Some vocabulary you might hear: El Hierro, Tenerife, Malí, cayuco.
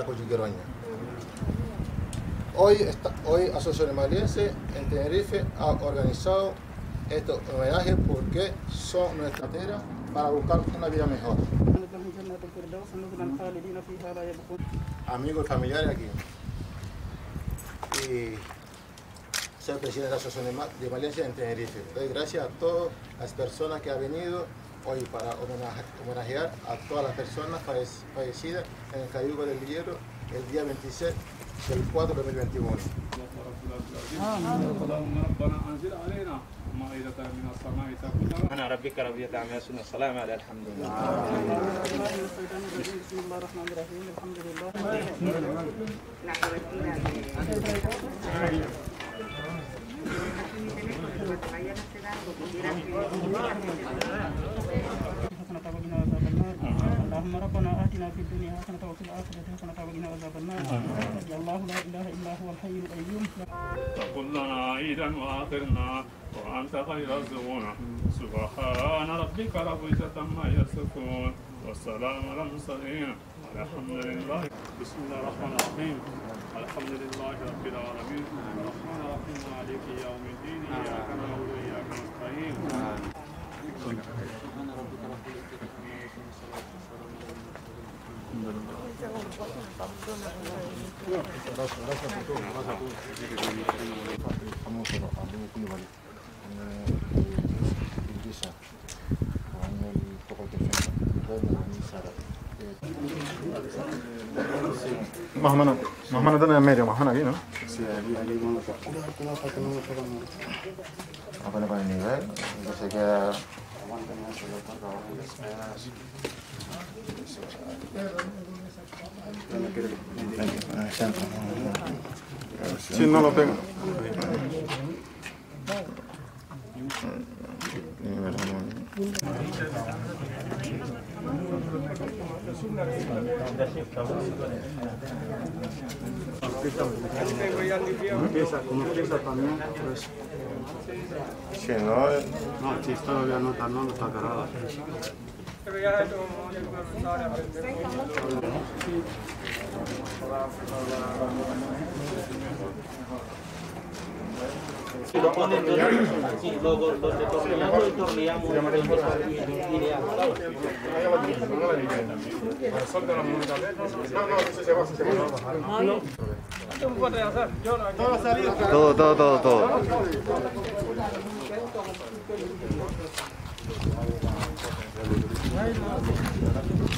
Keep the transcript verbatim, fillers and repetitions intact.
la coyigueroña. Hoy, está, hoy Asociación Maliense en Tenerife ha organizado estos homenajes porque son nuestra tierra para buscar una vida mejor. Amigos y familiares aquí. Y soy presidente de la Asociación de Maliense en Tenerife. Doy gracias a todas las personas que han venido hoy para homenajear a todas las personas fallecidas en el cayuco del Hierro el día veintiséis del cuatro de dos mil veintiuno. اللهم ربنا آتنا في الدنيا حسنة وفي الآخرة حسنة وقنا عذاب النار. يا الله لا إله إلا هو الحي القيوم. فقل لنا عيدا وآخرنا وأنت خير الزوار. سبحان ربك رب العزة عما يصفون والسلام على المرسلين والحمد لله. بسم الله الرحمن الرحيم. الحمد لله رب العالمين. الرحمن الرحيم مالك يوم الدين. إياك نعبد وإياك نستعين. سبحان ربك رب العزة عما يصفون. Más o menos, más o menos en medio, más o menos aquí, ¿no? Sí, aquí vamos a poner para el nivel, entonces queda... Si no lo pego. Si no, no, si esto lo voy a anotar, no, no está cargada. Si lo ponen todo, si lo torneamos y torneamos y le hablamos. Todo, todo, todo, todo. Right now.